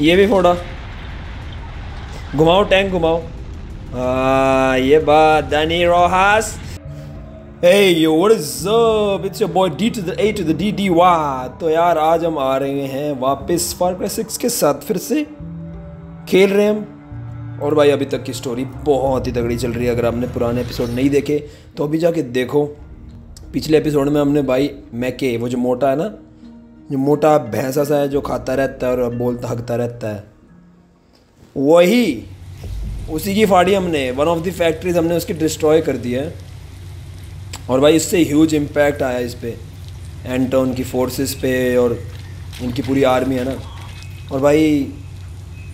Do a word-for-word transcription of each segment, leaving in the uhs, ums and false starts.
ये भी फोड़ा, घुमाओ टैंक घुमाओ। आ, ये बात दानी Rojas. Hey yo, what is up? It's your boy D to the A to the D D वाह। तो यार आज हम आ रहे हैं वापस फार क्राई सिक्स के साथ, फिर से खेल रहे हैं हम। और भाई अभी तक की स्टोरी बहुत ही तगड़ी चल रही है। अगर आपने पुराने एपिसोड नहीं देखे तो अभी जाके देखो। पिछले एपिसोड में हमने भाई मैके, वो जो मोटा है ना, जो मोटा भैंसा सा है जो खाता रहता है और बोलता हकता रहता है, वही उसी की फाड़ी हमने। वन ऑफ द फैक्ट्रीज हमने उसकी डिस्ट्रॉय कर दी है। और भाई इससे ह्यूज इम्पैक्ट आया इस पर, एंटोन की फोर्सेस पे और उनकी पूरी आर्मी है ना। और भाई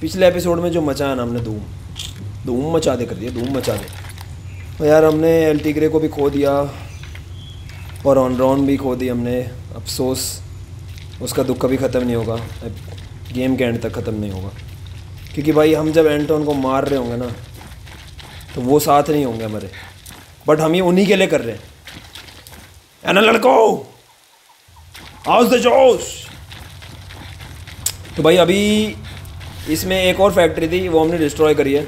पिछले एपिसोड में जो मचा ना हमने, धूम धूम मचा दे कर दिया, धूम मचा दे। तो यार हमने एल टिग्रे को भी खो दिया और ऑनरॉन भी खो दी हमने। अफसोस, उसका दुख कभी ख़त्म नहीं होगा, गेम के एंड तक ख़त्म नहीं होगा। क्योंकि भाई हम जब एंटोन को मार रहे होंगे ना तो वो साथ नहीं होंगे हमारे, बट हम ये उन्हीं के लिए कर रहे हैं। एना लड़को हाउस द जोश। तो भाई अभी इसमें एक और फैक्ट्री थी, वो हमने डिस्ट्रॉय करी है।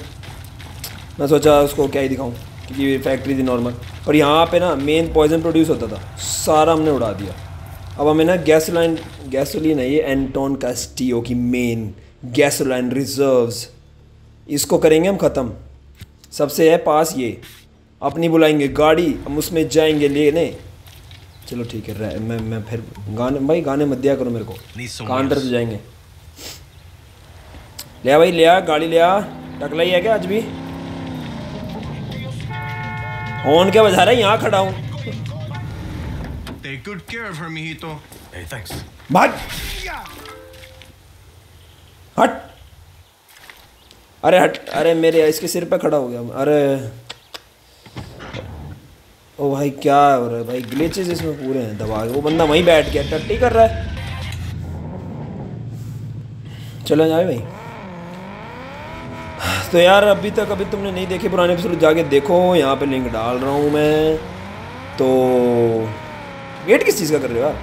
मैं सोचा उसको क्या ही दिखाऊं क्योंकि फैक्ट्री थी नॉर्मल। और यहाँ पे ना मेन पॉइजन प्रोड्यूस होता था, सारा हमने उड़ा दिया। अब हमें ना गैसोलाइन गैसोलीन है ये एंटोन कास्टियो की मेन गैसोलाइन रिजर्व्स, इसको करेंगे हम ख़त्म। सबसे है पास, ये अपनी बुलाएंगे गाड़ी, हम उसमें जाएंगे लेने। चलो ठीक है, मैं मैं फिर गाने, भाई गाने मत दिया करो मेरे को, कान तरफ जाएंगे। ले आ भाई ले आ, गाड़ी ले आ। टकला ही है क्या आज भी? हॉर्न क्या बजा रहा है? यहाँ खड़ा हूँ। तो भाग, हट, अरे हट, अरे मेरे इसके सिर पे खड़ा हो गया। अरे ओ भाई क्या हो रहा है भाई? ग्लिचेस इसमें पूरे हैं, दबा के वो बंदा वहीं बैठ गया, टट्टी कर रहा है। चलो जाए भाई। तो यार अभी तक, अभी तुमने नहीं देखे पुराने एपिसोड, जाके देखो। यहाँ पे लिंक डाल रहा हूँ मैं। तो वेट किस चीज़ का कर रहे हो यार?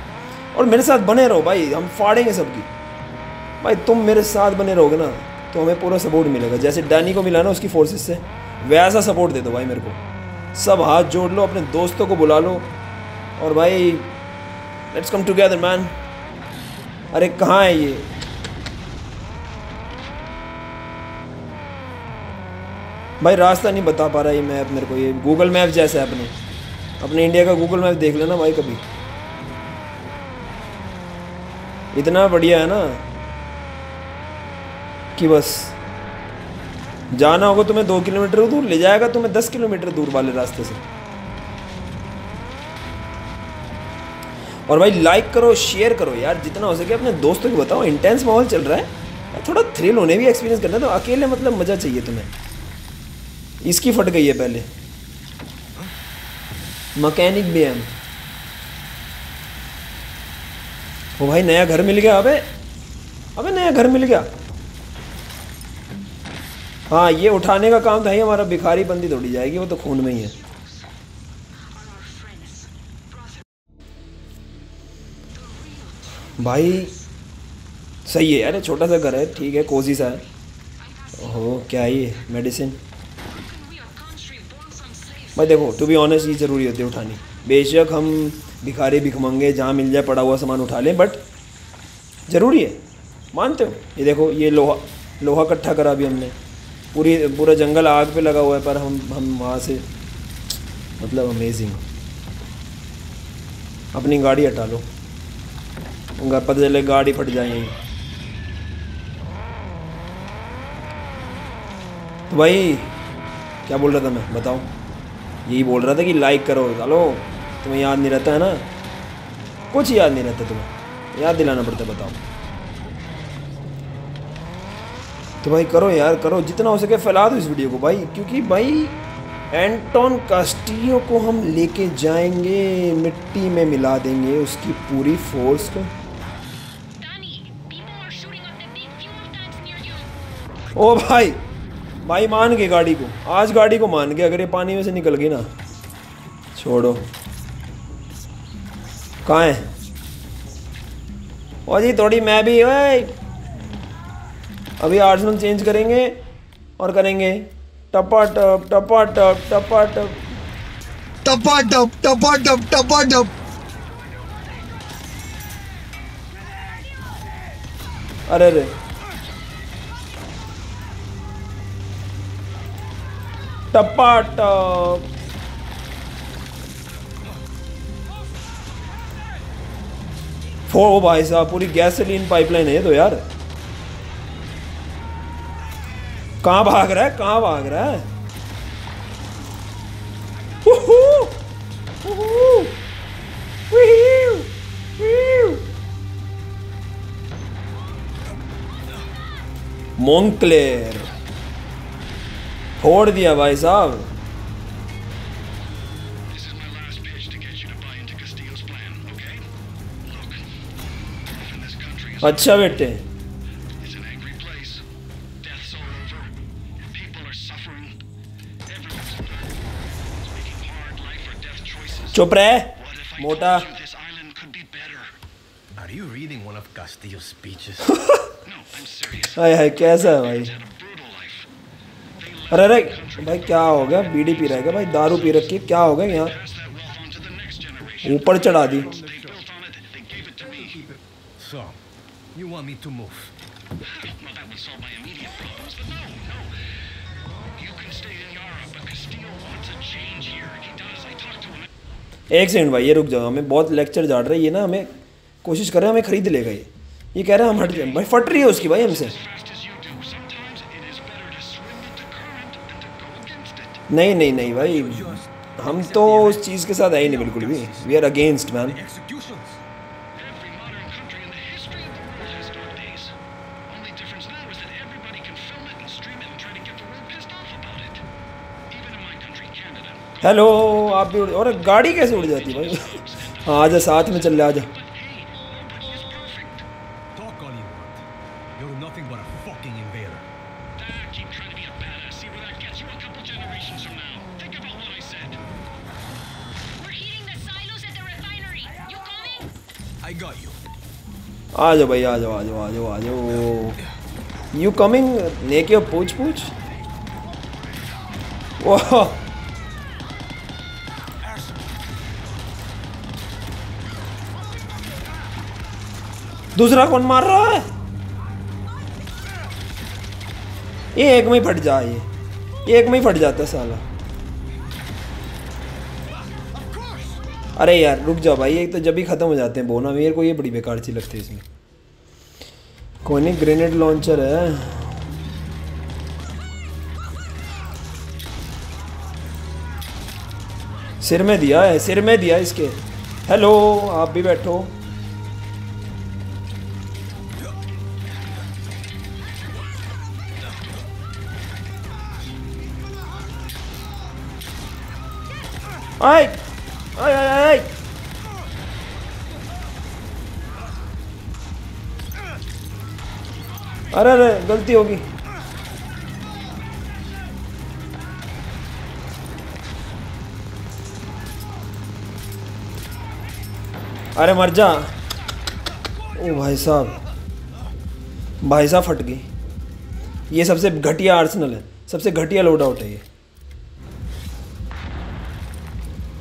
और मेरे साथ बने रहो भाई, हम फाड़ेंगे सबकी। भाई तुम मेरे साथ बने रहोगे ना तो हमें पूरा सपोर्ट मिलेगा, जैसे डैनी को मिला ना उसकी फोर्सेस से, वैसा सपोर्ट दे दो भाई मेरे को। सब हाथ जोड़ लो, अपने दोस्तों को बुला लो और भाई लेट्स कम टुगेदर मैन। अरे कहाँ है ये? भाई रास्ता नहीं बता पा रहा ये मैप मेरे को। ये गूगल मैप जैसा है, अपने अपने इंडिया का गूगल मैप देख लेना भाई कभी, इतना बढ़िया है ना कि बस जाना होगा तुम्हें दो किलोमीटर दूर, ले जाएगा तुम्हें दस किलोमीटर दूर वाले रास्ते से। और भाई लाइक करो, शेयर करो यार, जितना हो सके अपने दोस्तों को बताओ। इंटेंस माहौल चल रहा है, थोड़ा थ्रिल होने भी एक्सपीरियंस करना है, तो अकेले मतलब मज़ा चाहिए तुम्हें। इसकी फट गई है पहले, मकैनिक भी हम। ओ भाई नया घर मिल गया। अबे अबे नया घर मिल गया। हाँ ये उठाने का काम था ही हमारा, भिखारी बंदी थोड़ी जाएगी, वो तो खून में ही है। भाई सही है यार, छोटा सा घर है, ठीक है, कोजी सा है। ओहो क्या ये मेडिसिन? भाई देखो टू बी ऑनेस्ट, ये ज़रूरी होती है उठानी। बेशक हम भिखारी भिखमंगे, जहाँ मिल जाए पड़ा हुआ सामान उठा लें, बट ज़रूरी है, मानते हो? ये देखो ये लोहा लोहा इकट्ठा करा भी हमने, पूरी पूरा जंगल आग पे लगा हुआ है, पर हम हम वहाँ से मतलब अमेजिंग। अपनी गाड़ी हटा लो, पता चले गाड़ी फट जाएगी। तो भाई क्या बोल रहा था मैं, बताओ? यही बोल रहा था कि लाइक करो। चलो तुम्हें याद नहीं रहता है ना, कुछ याद नहीं रहता तुम्हें, याद दिलाना पड़ता, बताओ। तो भाई करो यार करो, जितना हो सके फैला दो इस वीडियो को भाई, क्योंकि भाई एंटोन कास्टियो को हम लेके जाएंगे, मिट्टी में मिला देंगे उसकी पूरी फोर्स को। ओ भाई भाई मान गए गाड़ी को, आज गाड़ी को मान गए। अगर ये पानी में से निकल गई ना, छोड़ो। कहाँ है? ओ जी थोड़ी मैं भी, ओए अभी आर्सेनल चेंज करेंगे और करेंगे टपा टप टपा टप टपा टप टपा टप टपा टप टपा टप। अरे अरे टपा टप। ओ भाई साहब पूरी गैसोलीन पाइपलाइन है तो यार। कहाँ भाग रहा है कहाँ भाग रहा है। उहू, उहू, वीव, वीव। मोंक्लेर फोड़ दिया भाई साहब। अच्छा बेटे चुप रहे मोटा। हाय हाय कैसा है भाई। अरे अरे भाई क्या हो गया। बीड़ी पी रहा है क्या भाई। दारू पी रखी क्या हो गया। यहाँ ऊपर चढ़ा दी। You want me to move? Well, that would solve my immediate problems, but no, no. You can stay in Yara, but Castillo wants a change here. He does. I talked to him. एक second भाई ये रुक जाओ। हमें बहुत lecture झाड़ रही है ना। हमें कोशिश कर रहे हैं हमें खरीद लेगा ये। ये कह रहा है हम हट जाए भाई। फट रही है उसकी भाई हमसे। नहीं नहीं नहीं भाई हम तो उस चीज़ के साथ आए ही नहीं बिल्कुल भी। We are against man. Hello आप भी उड़। और गाड़ी कैसे उड़ जाती है भाई। हाँ आजा साथ में चल ले आजा। आ जाओ भाई आ जाओ आ जाओ आ जाओ आ जाओ। यू कमिंग नेके पूछ पूछ। वाह दूसरा कौन मार रहा है। ये एक में ही फट जा। ये, ये एक में ही फट जाता है साला। अरे यार रुक जाओ भाई। ये तो जब ही खत्म हो जाते हैं बोना। मेरे को ये बड़ी बेकार चीज लगती है। इसमें कोई नहीं ग्रेनेड लॉन्चर है। सिर में दिया है सिर में दिया इसके। हेलो आप भी बैठो। आए, आए, आए, आए। अरे अरे गलती होगी। अरे मर जा। ओ भाई साहब भाई साहब फट गई। ये सबसे घटिया आर्सेनल है। सबसे घटिया लोड आउट है ये।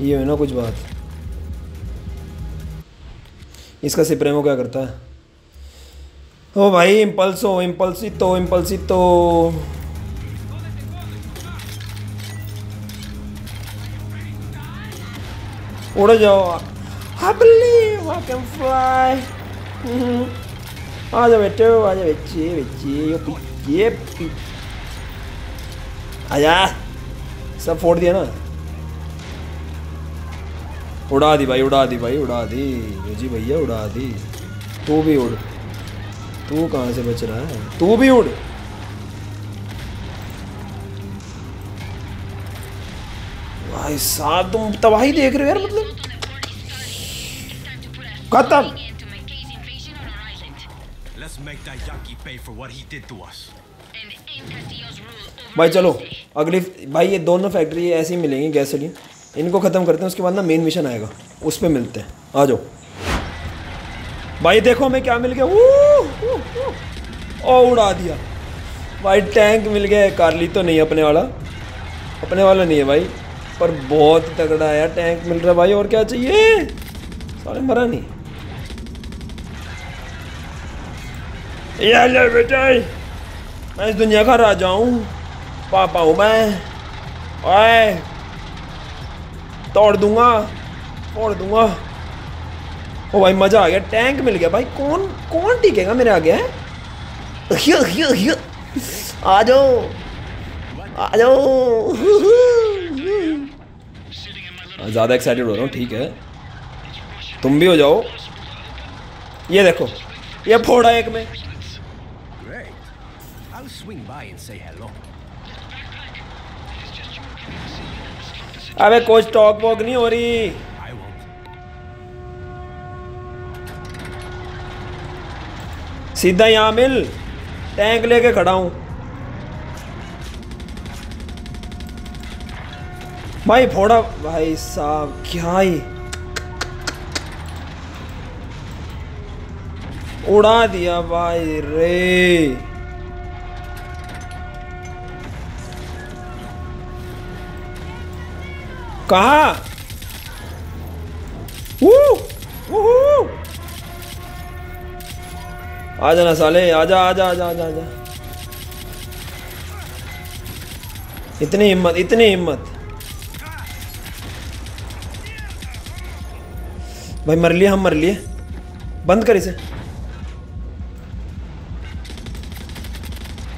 ये है ना कुछ बात। इसका सिप्रेमो क्या करता है। ओ भाई इम्पल्सो इम्पल्सितो इम्पल्सितो। उड़ जाओ। I believe I can fly. आ जाओ बेटे आ जाओ बेचे बेचे ये आजा। सब फोड़ दिया ना। उड़ा दी भाई उड़ा दी भाई उड़ा दी जी भैया उड़ा दी। तू भी उड़। तू कहाँ से बच रहा है। तू भी उड़। भाई साहब तुम तबाही देख रहे हो यार। मतलब खत्म। भाई चलो अगली भाई। ये दोनों फैक्ट्री ऐसे ही मिलेंगी गैसोलीन। इनको ख़त्म करते हैं उसके बाद ना मेन मिशन आएगा उस पर मिलते हैं। आ जाओ भाई देखो हमें क्या मिल गया। ओ उड़ा दिया भाई टैंक मिल गया, कारली तो नहीं अपने वाला, अपने वाला नहीं है भाई, पर बहुत तगड़ा है यार, टैंक मिल रहा है भाई, और क्या चाहिए। सारे मरा नहीं यार, ले बेटा मैं इस दुनिया का राजा हूँ, पापा हूँ मैं, ओए तोड़ दूंगा तोड़ दूंगा। ओ भाई मज़ा आ गया, टैंक मिल गया भाई, कौन कौन टिकेगा मेरे आगे है। आ जाओ आ जाओ, ज़्यादा एक्साइटेड हो रहा हूँ, ठीक है तुम भी हो जाओ। ये देखो ये फोड़ा एक में, अबे कोच टॉक वॉक नहीं हो रही। सीधा यहाँ मिल, टैंक लेके खड़ा हूँ भाई, फोड़ा भाई साहब क्या ही उड़ा दिया भाई रे। कहाँ आ जाना साले, आजा आजा आजा आजा आजा। इतनी हिम्मत इतनी हिम्मत भाई, मर लिए हम मर लिए, बंद कर इसे,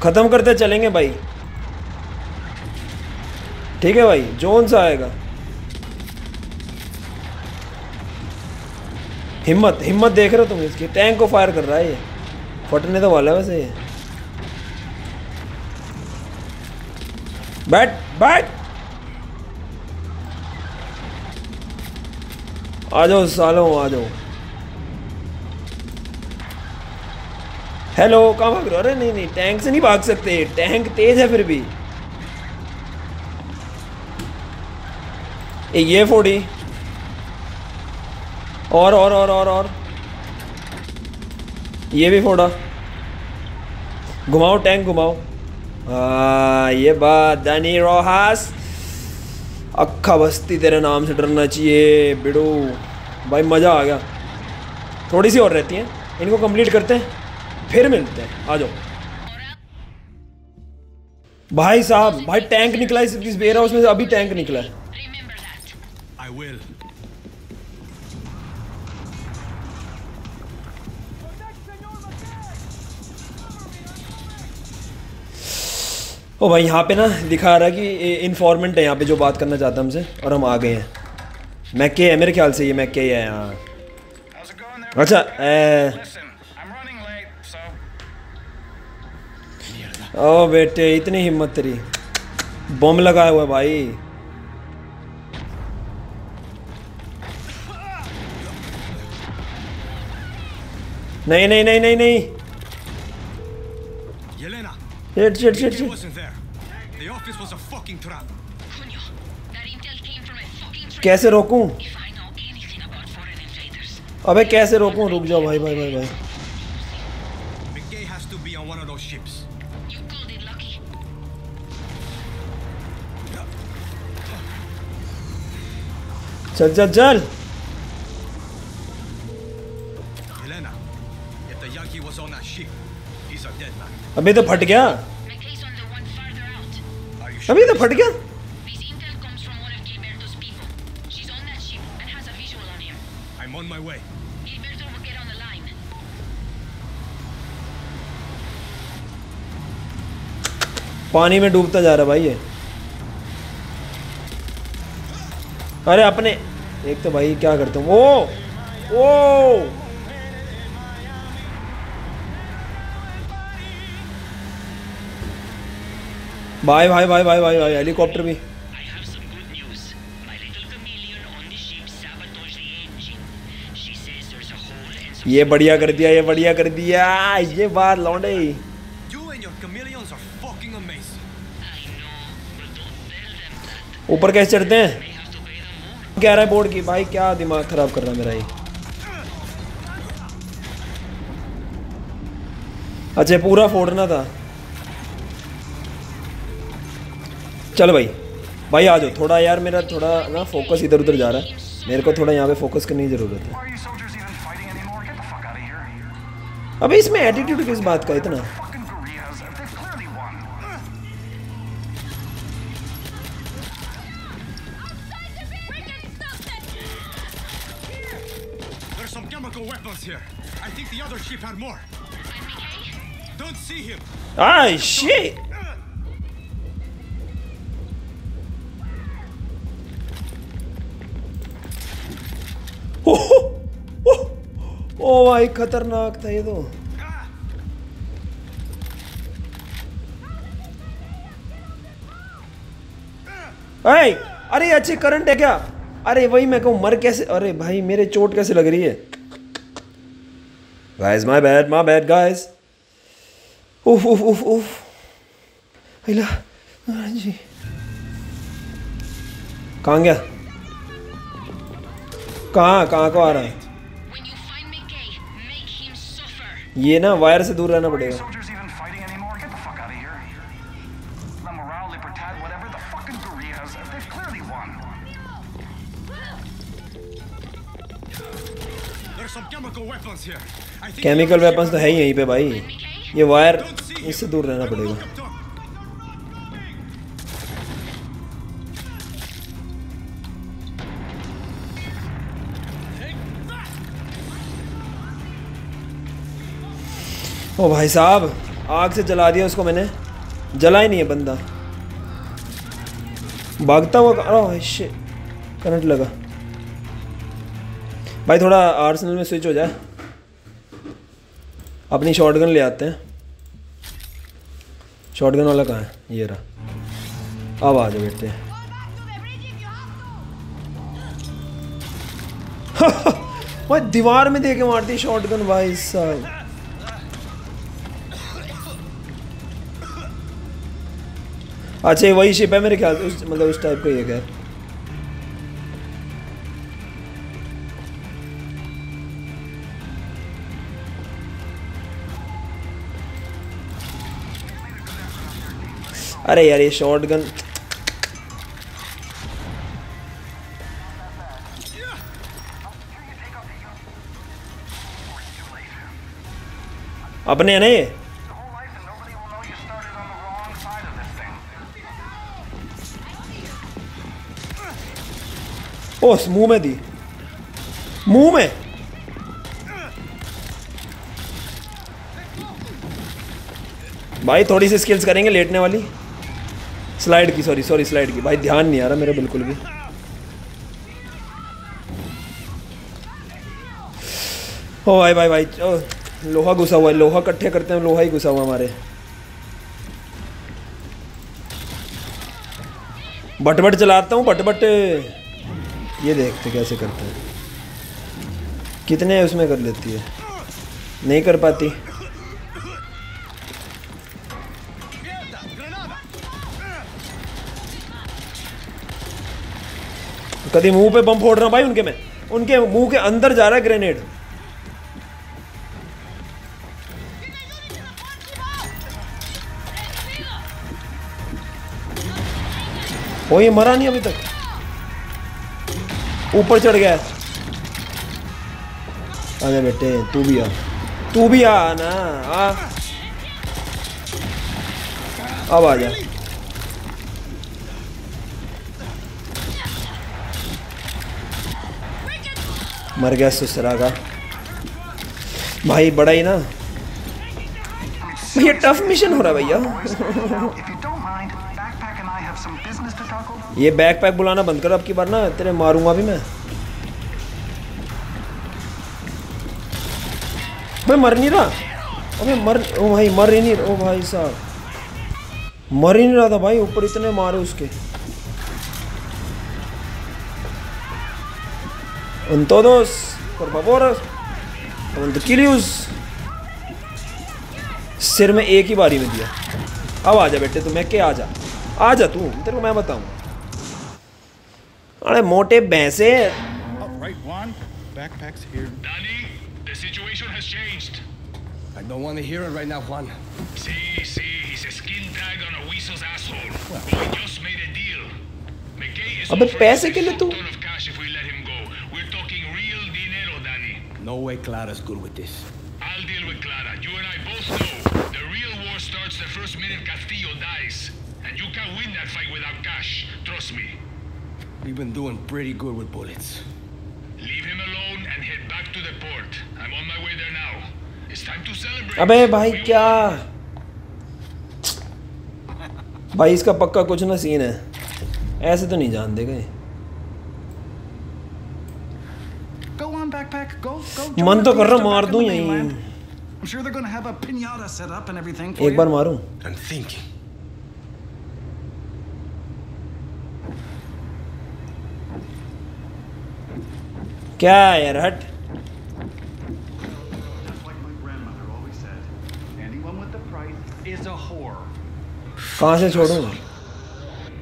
खत्म करते चलेंगे भाई, ठीक है भाई जोन सा आएगा। हिम्मत हिम्मत देख रहे हो तुम इसकी, टैंक को फायर कर रहा है, ये फटने तो वाला है वैसे ये। बैठ बैठ आ जाओ सालों आ जाओ। हेलो कहाँ भाग रहे हो? अरे नहीं नहीं टैंक से नहीं भाग सकते, टैंक तेज है फिर भी। ए, ये फोड़ी और और और और और ये भी फोड़ा, घुमाओ टैंक घुमाओ। आ, ये बात दानी रोहास, अक्खा बस्ती तेरे नाम से डरना चाहिए बिडू। भाई मज़ा आ गया, थोड़ी सी और रहती है, इनको कंप्लीट करते हैं फिर मिलते हैं। आ जाओ भाई साहब, भाई टैंक निकला इस वेयर हाउस में से, अभी टैंक निकला है। ओ भाई यहाँ पे ना दिखा रहा है कि इन्फॉर्मेंट है यहाँ पे जो बात करना चाहता हमसे, और हम आ गए हैं। मैके है मेरे ख्याल से, ये मैके है यहाँ। अच्छा ए... ओ बेटे इतनी हिम्मत तेरी, बम लगाया हुआ है भाई। नहीं नहीं नहीं नहीं नहीं Shit, shit, shit, shit. कैसे रोकूं? अबे कैसे रोकूं? रुक जाओ भाई भाई भाई भाई। चल चल चल अभी तो फट गया, अभी तो फट गया। पानी में डूबता जा रहा भाई ये। अरे अपने एक तो भाई क्या करता हूँ। ओ ओ भाई भाई भाई भाई भाई भाई हेलीकॉप्टर भी। ये बढ़िया कर दिया, ये बढ़िया कर दिया, ये बात लौंडे। ऊपर कैसे चढ़ते हैं? क्या रहा है बोर्ड की भाई, क्या दिमाग खराब कर रहा है मेरा ये। अच्छा पूरा फोड़ना था। चल भाई भाई आ जाओ थोड़ा यार, मेरा थोड़ा ना फोकस इधर उधर जा रहा है, मेरे को थोड़ा यहाँ पे फोकस करने की ज़रूरत है। अबे इसमें एटीट्यूड किस बात का इतना? Ah shit! Oh, oh, oh भाई खतरनाक था ये तो। अरे अरे अच्छे करंट है क्या? अरे वही मैं कहूँ मर कैसे, अरे भाई मेरे चोट कैसे लग रही है? Guys, my bad, my bad, guys. Oof, oof, oof, oof. Ayla, जी कहाँ गया? कहाँ कहाँ को आ रहा है? ये ना वायर से दूर रहना पड़ेगा। केमिकल वेपन्स तो है ही यहीं पे भाई, ये वायर इससे दूर रहना पड़ेगा। ओ भाई साहब आग से जला दिया उसको मैंने, जला ही नहीं है बंदा, भागता हुआ। अरे शिट करंट लगा भाई, थोड़ा आर्सेनल में स्विच हो जाए, अपनी शॉटगन ले आते हैं। शॉटगन वाला कहाँ है? ये रहा, अब आ जाओ बेटे। भाई दीवार में देके मारती शॉटगन भाई साहब। अच्छा वही शिप है मेरे ख्याल, उस मतलब उस टाइप का ये क्या है? अरे यार ये शॉटगन अपने है ना ये। ओ मुंह में दी, मुंह में। भाई थोड़ी सी स्किल्स करेंगे लेटने वाली, स्लाइड की, सॉरी सॉरी स्लाइड की। भाई ध्यान नहीं आ रहा मेरा बिल्कुल भी। ओ भाई भाई भाई, भाई लोहा घुसा हुआ है, लोहा इकट्ठे करते हैं, लोहा ही घुसा हुआ हमारे। बटबट चलाता हूँ, बटबट ये देखते कैसे करते हैं, कितने उसमें कर लेती है, नहीं कर पाती। कभी मुंह पे बम फोड़ रहा भाई उनके में, उनके मुंह के अंदर जा रहा है ग्रेनेड। ओ ये मरा नहीं अभी तक, ऊपर चढ़ गया। अरे बेटे तू भी आ, तू भी आ ना, आ अब आ जा। मर गया सुसरा का भाई, बड़ा ही ना भैया, टफ मिशन हो रहा भैया। ये बैकपैक बुलाना बंद करो, अब की बार ना तेरे मारूंगा भी मैं। मैं मर नहीं रहा, अबे मर, ओ भाई मर ही नहीं, ओ भाई साहब मर ही नहीं रहा था भाई, ऊपर इतने मारे उसके। En todos, por favor, सिर में एक ही बारी में दिया। अब आ जा बेटे, तू मैके आ जा, आ जा तू, तेरे को मैं बताऊं। अरे मोटे भैंसे। अबे पैसे के लिए तू? No way Clara's good with this. I'll deal with Clara. You and I both know the real war starts the first minute Castillo dies. And you can't win that fight without cash. Trust me. We've been doing pretty good with bullets. Leave him alone and head back to the port. I'm on my way there now. It's time to celebrate. अबे भाई क्या? भाई इसका पक्का कुछ ना scene है, ऐसे तो नहीं जान देगा ये। मन तो कर रहा मार दूं यहीं, एक बार मारूं। क्या यार हट। कहाँ से छोड़ूं?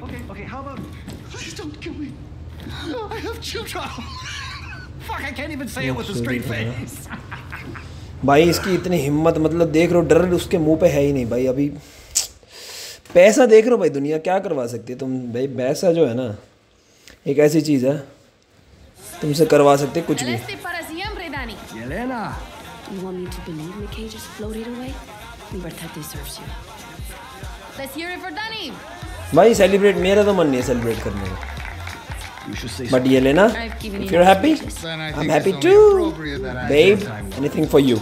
Okay, okay, how about please don't kill me. I have children. Fuck, I can't even say it with a straight face. भाई इसकी इतनी हिम्मत, मतलब देख रहो डर उसके मुंह पे है ही नहीं भाई। अभी पैसा देख रहो भाई, दुनिया क्या करवा सकती है तुम भाई। पैसा जो है ना एक ऐसी चीज है तुमसे करवा सकते कुछ भी। भाई सेलिब्रेट, मेरा तो मन नहीं है सेलिब्रेट करने का। बट ये लेना, if you are happy, I am happy too babe, anything for you.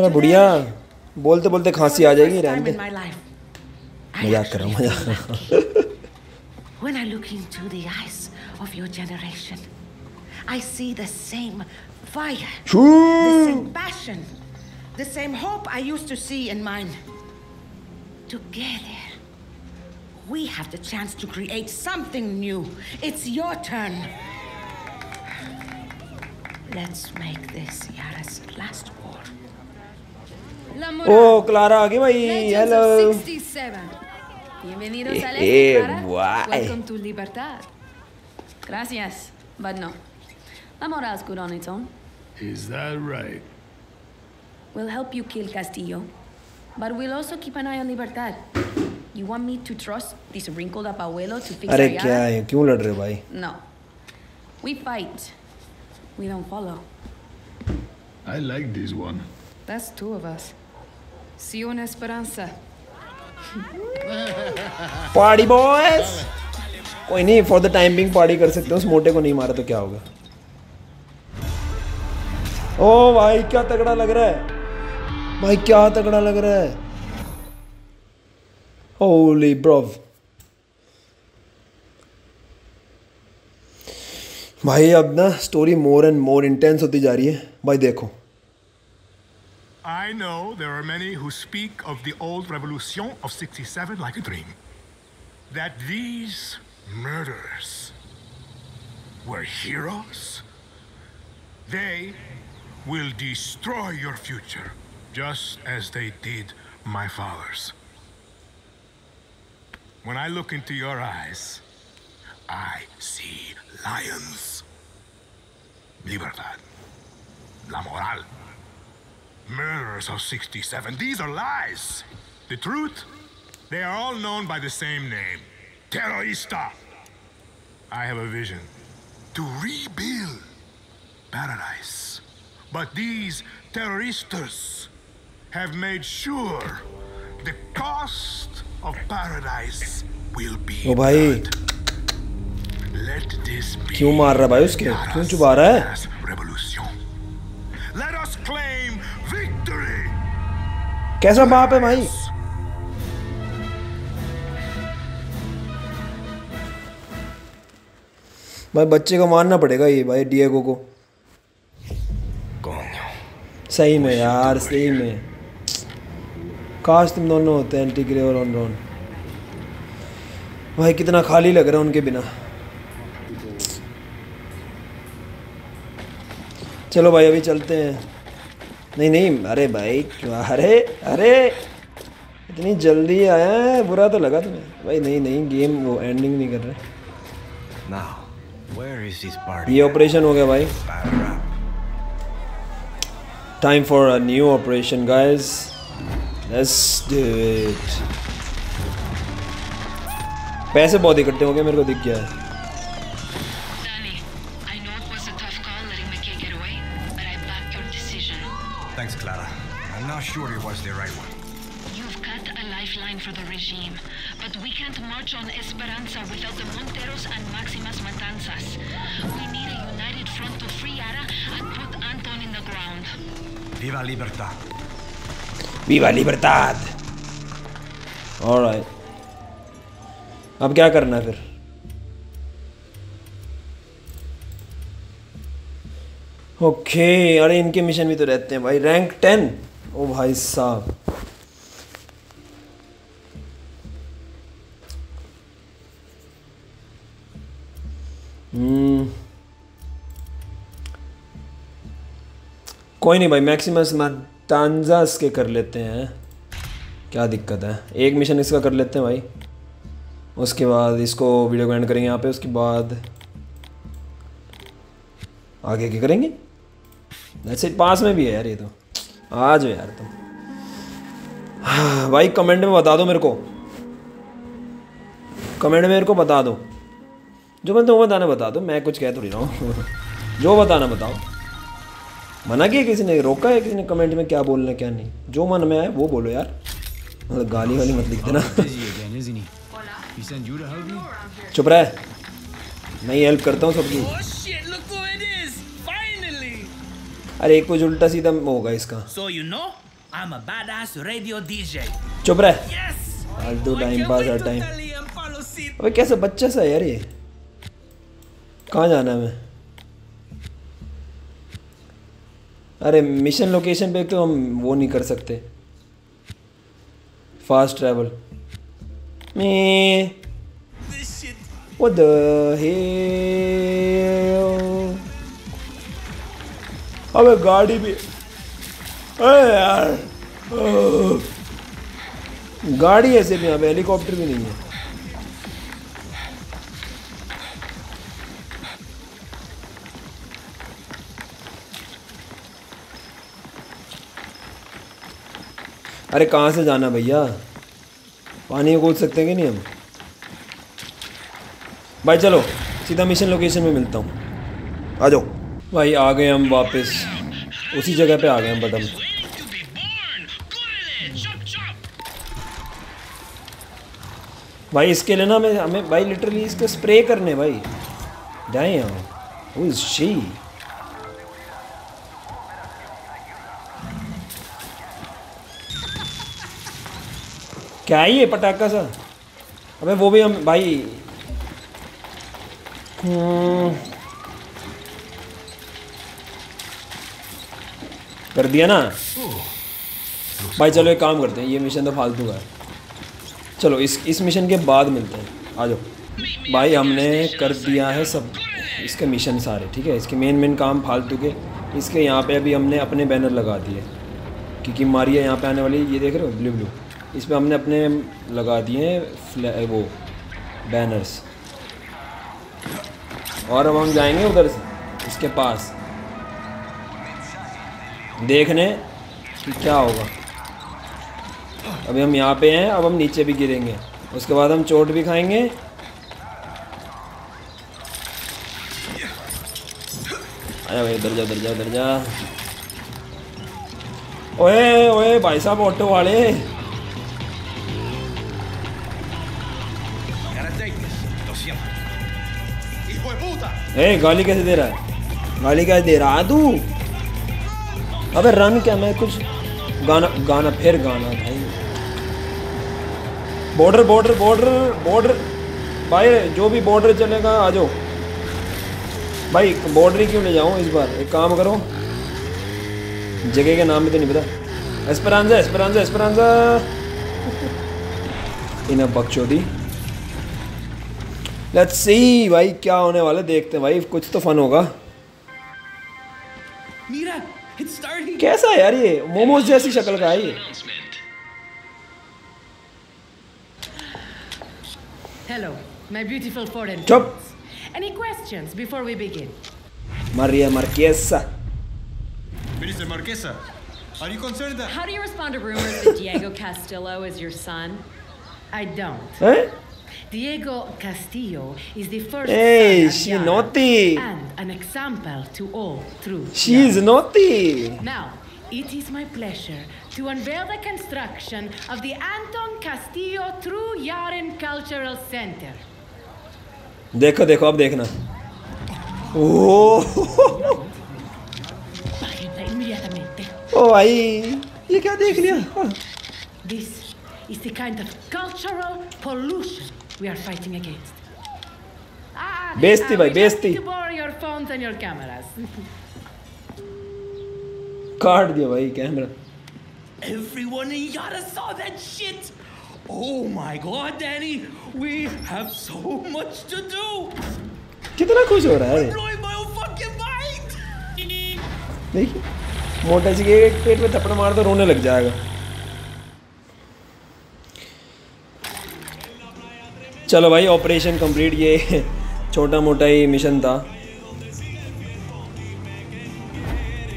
अरे बुढ़िया बोलते बोलते खांसी आ जाएगी, रहने दे। मजाक कर रहा हूँ, मजाक। Fire, the same passion, the same hope I used to see in mine. Together, we have the chance to create something new. It's your turn. Let's make this Yara's last war. Oh, Clara, आगे भाई, hello. Bienvenidos a Libertad. Welcome to Libertad. Gracias, but no. La morale's good on its own. Is that right? We'll help you kill Castillo, but we'll also keep an eye on Libertad. You want me to trust this wrinkled-up abuelo to fix Yara? क्या है? क्यों लड़ रहे भाई? No, we fight. We don't follow. I like this one. That's two of us. See you in Esperanza. Party boys. कोई नहीं, for the time being party कर सकते हो। उस मोटे को नहीं मारा तो क्या होगा? ओ भाई क्या तगड़ा लग रहा है भाई, क्या तगड़ा लग रहा है। होली ब्रो भाई, अब ना story more and more intense होती जा रही है भाई। देखो I know there are many who speak of the old revolution of sixty seven like a dream, that these murders were heroes, they will destroy your future, just as they did my father's. When I look into your eyes, I see lions. Libertad, la moral, murderers of sixty-seven, these are lies. The truth, they are all known by the same name, terrorista. I have a vision to rebuild paradise. But these terroristas have made sure the cost of paradise will be oh, blood. Let this be Yara's revolution. Let us claim victory. कैसा बाप है भाई? भाई बच्चे को मारना पड़ेगा ये भाई, डिएगो को। सही में यार, सही में काश तुम दोनों होते हैं, एंटीग्रे और ऑनरॉन। भाई कितना खाली लग रहा है उनके बिना। चलो भाई अभी चलते हैं। नहीं नहीं, अरे भाई अरे अरे इतनी जल्दी आया है, बुरा तो लगा तुम्हें भाई। नहीं नहीं, गेम वो एंडिंग नहीं कर रहे। ये ऑपरेशन हो गया भाई, time for a new operation guys. Let's do it. पैसे बहुत इकट्ठे हो गए, मेरे को दिख गया है. Thanks, Clara. I'm not sure it was the right one. You've cut a lifeline for the regime, but we can't march on Esperanza without the Monteros and Máximas Matanzas. We need a united front to free Yara and put Anton in the ground. Viva Libertad! Viva Libertad! All right. अब क्या करना है फिर? Okay okay, अरे इनके mission भी तो रहते हैं भाई. Rank ten. ओ भाई साहब, हम्म कोई नहीं भाई, मैक्सिमस मतांजास के कर लेते हैं, क्या दिक्कत है. एक मिशन इसका कर लेते हैं भाई, उसके बाद इसको वीडियो को एंड करेंगे यहाँ पे, उसके बाद आगे क्या करेंगे. जैसे पास में भी है यार, ये तो आ जाओ यार तुम. हाँ भाई, कमेंट में बता दो मेरे को, कमेंट में मेरे को बता दो जो मैं तो बताना बता दो, मैं कुछ कह तो नहीं रहा हूँ. जो बताना बताओ, मना किया किसी ने, रोका है किसी ने कमेंट में क्या बोलना क्या नहीं, जो मन में आए वो बोलो यार, मतलब गाली वाली मत लिख देना. चुप रहा है, मैं ही हेल्प करता हूँ सबकी. अरे कुछ उल्टा सीधा होगा इसका. So you know, I'm a badass radio D J. चुप रह. Yes. आल्टो टाइम पास हर टाइम. अबे कैसा बच्चा सा है यार ये. कहाँ जाना है मैं? अरे मिशन लोकेशन पे तो हम वो नहीं कर सकते. Fast travel. मैं. What the hell? अबे गाड़ी भी, अरे यार गाड़ी ऐसे भी, यहाँ पे हेलीकॉप्टर भी नहीं है. अरे कहाँ से जाना भैया? पानी में कूद सकते हैं कि नहीं हम? भाई चलो सीधा मिशन लोकेशन में मिलता हूँ. आ जाओ भाई, आ गए हम वापस उसी जगह पे आ गए हम. बटन भाई इसके लिए ना हमें हमें भाई लिटरली इसको स्प्रे करने भाई जाए हम. शी क्या है ये पटाखा सा? अबे वो भी हम भाई कर दिया ना भाई. चलो एक काम करते हैं, ये मिशन तो फालतू का है, चलो इस इस मिशन के बाद मिलते हैं. आ जाओ भाई, हमने कर दिया है सब इसके मिशन सारे, ठीक है. इसके मेन मेन काम फालतू के इसके यहाँ पे अभी हमने अपने बैनर लगा दिए, क्योंकि मारिया यहाँ पे आने वाली, ये देख रहे हो ब्लू ब्लू, इस पर हमने अपने लगा दिए हैं वो बैनर्स. और अब हम जाएंगे उधर से इसके पास देखने कि क्या होगा. अभी हम यहाँ पे हैं, अब हम नीचे भी गिरेंगे, उसके बाद हम चोट भी खाएंगे. आया भाई, इधर जा इधर जा इधर जा. ओए ओए भाई साहब ऑटो वाले, ए गाली कैसे दे रहा है? गाली कैसे दे रहा है तू? अबे रन क्या, मैं कुछ गाना गाना फिर गाना भाई. बॉर्डर बॉर्डर बॉर्डर बॉर्डर भाई, जो भी बॉर्डर चलेगा आ जाओ भाई. बॉर्डर ही क्यों ले जाऊँ इस बार? एक काम करो, जगह के नाम भी तो नहीं पता. एस्पेरांजा एस्पेरांजा एस्पेरांजा. इना बकचोदी. लेट्स सी भाई क्या होने वाला, देखते हैं भाई, कुछ तो फन होगा. कैसा है यार ये? मोमोज जैसी शक्ल का है ये. Hello my beautiful foreign. चुप. Any questions before we begin? Maria Marquesa. Mrs Marquesa, Are you concerned that... How do you respond to rumors that Diego Castillo is your son? I don't. Eh? Diego Castillo is the first hey, son of Yara, naughty. And an example to all through She's Yara. naughty. Now, it is my pleasure to unveil the construction of the Anton Castillo True Yaren Cultural Center. देखो देखो अब देखना ओ भाई ये क्या देख लिया This is the kind of cultural pollution we are fighting against. Ah, बेस्ती भाई बेस्ती काट दिया भाई camera. Everyone in Yara saw that shit. Oh my God, Danny, we have so much to do. कितना खुश हो रहा है देखिए मोटा जी के पेट में थप्पड़ मार दो रोने लग जाएगा. चलो भाई ऑपरेशन कंप्लीट. ये छोटा मोटा ही मिशन था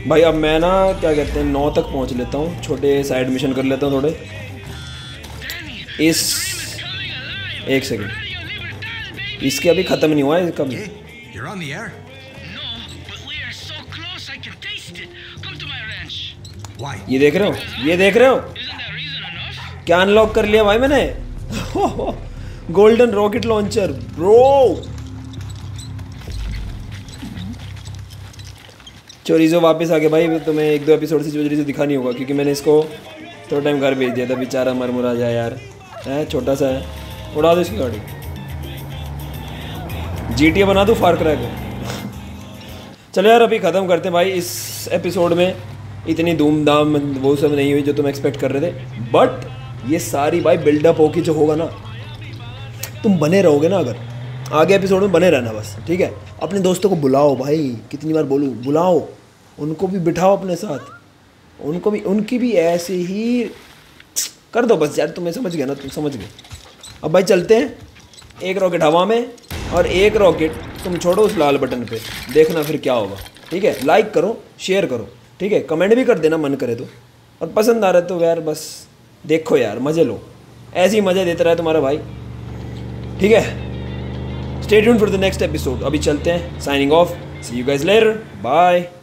भाई. अब मैं ना क्या कहते हैं नौ तक पहुंच लेता हूँ. छोटे साइड मिशन कर लेता हूँ थोड़े इस एक सेकंड. इसके अभी खत्म नहीं हुआ है कभी. ये देख रहे हो ये देख रहे हो क्या अनलॉक कर लिया भाई मैंने. Golden rocket launcher bro. चोरीजो वापस आ गए भाई. तुम्हें एक दो एपिसोड से चोरीजो दिखा नहीं होगा क्योंकि मैंने इसको थोड़ा टाइम घर भेज दिया था. बेचारा मरमुरा जाए यार. है छोटा सा है. उड़ा दो इसकी गाड़ी. जीटीए बना दो फार क्राई को. चलो यार अभी ख़त्म करते हैं भाई. इस एपिसोड में इतनी धूमधाम वो सब नहीं हुई जो तुम एक्सपेक्ट कर रहे थे. बट ये सारी भाई बिल्डअप होके जो होगा ना तुम बने रहोगे ना अगर आगे एपिसोड में बने रहना बस. ठीक है अपने दोस्तों को बुलाओ भाई. कितनी बार बोलूँ बुलाओ. उनको भी बिठाओ अपने साथ. उनको भी उनकी भी ऐसे ही कर दो बस यार. तुम्हें समझ गया ना तुम समझ गए. अब भाई चलते हैं एक रॉकेट हवा में और एक रॉकेट तुम छोड़ो उस लाल बटन पे. देखना फिर क्या होगा. ठीक है लाइक करो शेयर करो. ठीक है कमेंट भी कर देना मन करे तो. और पसंद आ रहा है तो यार बस देखो यार मज़े लो. ऐसे ही मज़े देता रहा तुम्हारा भाई. ठीक है stay tuned for the next episode. अभी चलते हैं. Signing off. See you guys later. Bye.